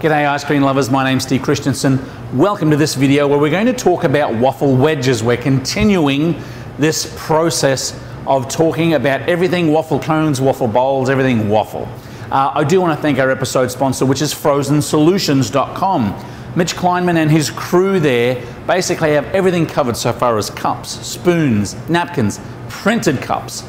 G'day ice cream lovers, my name's Steve Christensen. Welcome to this video where we're going to talk about waffle wedges. We're continuing this process of talking about everything waffle cones, waffle bowls, everything waffle. I do want to thank our episode sponsor, which is FrozenSolutions.com. Mitch Kleinman and his crew there basically have everything covered so far as cups, spoons, napkins, printed cups,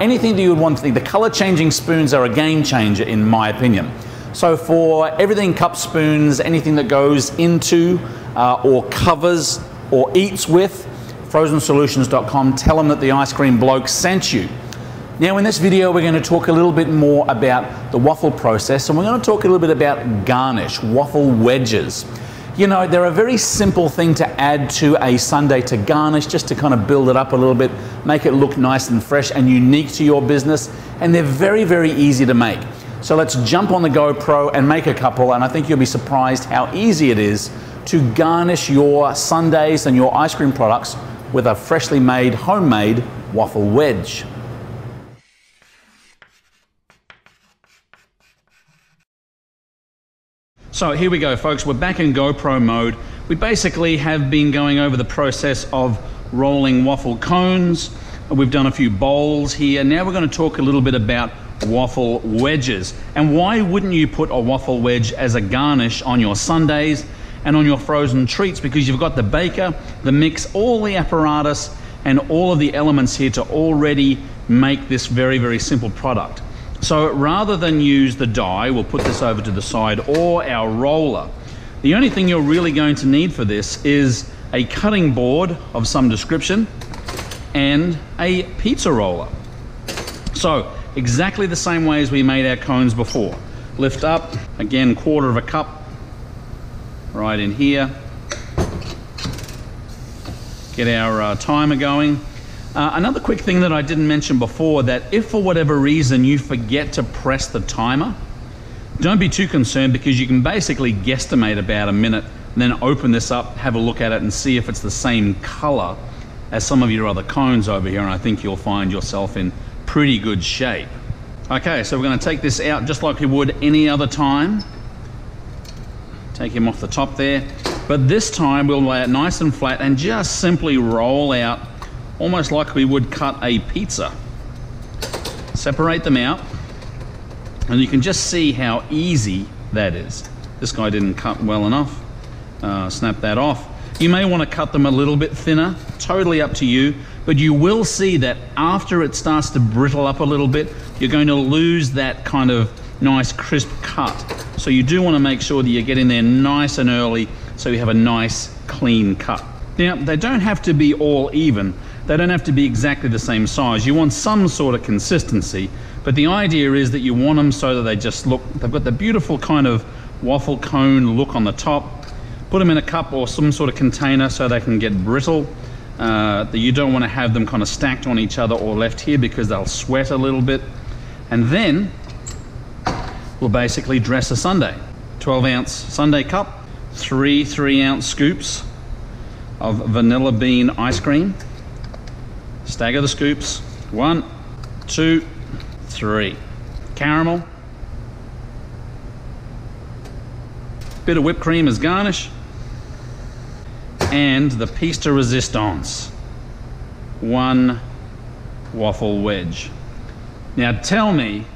anything that you would want to think. The color changing spoons are a game changer in my opinion. So for everything, cups, spoons, anything that goes into or covers or eats with, FrozenSolutions.com, tell them that the Ice Cream Bloke sent you. Now in this video we're going to talk a little bit more about the waffle process, and we're going to talk a little bit about garnish, waffle wedges. You know, they're a very simple thing to add to a sundae to garnish, just to kind of build it up a little bit, make it look nice and fresh and unique to your business, and they're very, very easy to make. So let's jump on the GoPro and make a couple, and I think you'll be surprised how easy it is to garnish your sundaes and your ice cream products with a freshly made, homemade waffle wedge. So here we go folks, we're back in GoPro mode. We basically have been going over the process of rolling waffle cones. We've done a few bowls here. Now we're going to talk a little bit about waffle wedges. And why wouldn't you put a waffle wedge as a garnish on your sundaes and on your frozen treats? Because you've got the baker, the mix, all the apparatus and all of the elements here to already make this very, very simple product. So rather than use the die, we'll put this over to the side, or our roller. The only thing you're really going to need for this is a cutting board of some description and a pizza roller. So exactly the same way as we made our cones before. Lift up, again, quarter of a cup, right in here. Get our timer going. Another quick thing that I didn't mention before, that if for whatever reason you forget to press the timer, don't be too concerned, because you can basically guesstimate about a minute and then open this up, have a look at it and see if it's the same color as some of your other cones over here, and I think you'll find yourself in pretty good shape. Okay, so we're going to take this out just like you would any other time. Take him off the top there, but this time we'll lay it nice and flat and just simply roll out almost like we would cut a pizza. Separate them out, and you can just see how easy that is. This guy didn't cut well enough. Snap that off. You may want to cut them a little bit thinner, totally up to you, but you will see that after it starts to brittle up a little bit, you're going to lose that kind of nice crisp cut. So you do want to make sure that you get in there nice and early so you have a nice clean cut. Now, they don't have to be all even. They don't have to be exactly the same size. You want some sort of consistency, but the idea is that you want them so that they just look, they've got the beautiful kind of waffle cone look on the top. Put them in a cup or some sort of container so they can get brittle. You don't want to have them kind of stacked on each other or left here, because they'll sweat a little bit. And then we'll basically dress a sundae. 12 ounce sundae cup, three 3-ounce scoops of vanilla bean ice cream. Stagger the scoops. 1, 2, 3. Caramel. Bit of whipped cream as garnish. And the piece de resistance. One waffle wedge. Now tell me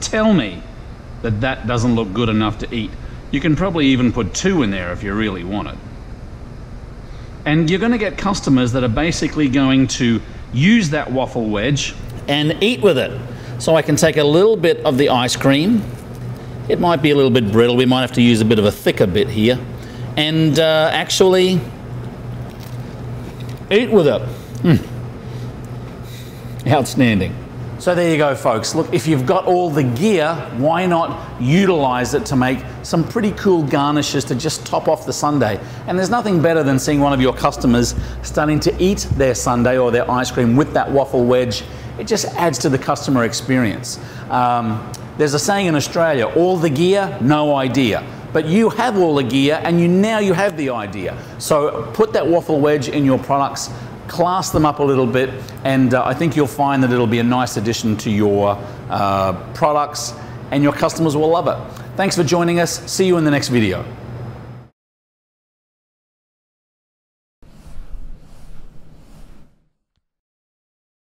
that that doesn't look good enough to eat. You can probably even put 2 in there if you really want it. And you're going to get customers that are basically going to use that waffle wedge and eat with it. So I can take a little bit of the ice cream. It might be a little bit brittle. We might have to use a bit of a thicker bit here. And actually eat with it. Outstanding. So there you go folks. Look, if you've got all the gear, why not utilize it to make some pretty cool garnishes to just top off the sundae? And there's nothing better than seeing one of your customers starting to eat their sundae or their ice cream with that waffle wedge. It just adds to the customer experience. There's a saying in Australia, all the gear, no idea. But you have all the gear, and now you have the idea. So put that waffle wedge in your products, class them up a little bit, and I think you'll find that it'll be a nice addition to your products, and your customers will love it. Thanks for joining us. See you in the next video.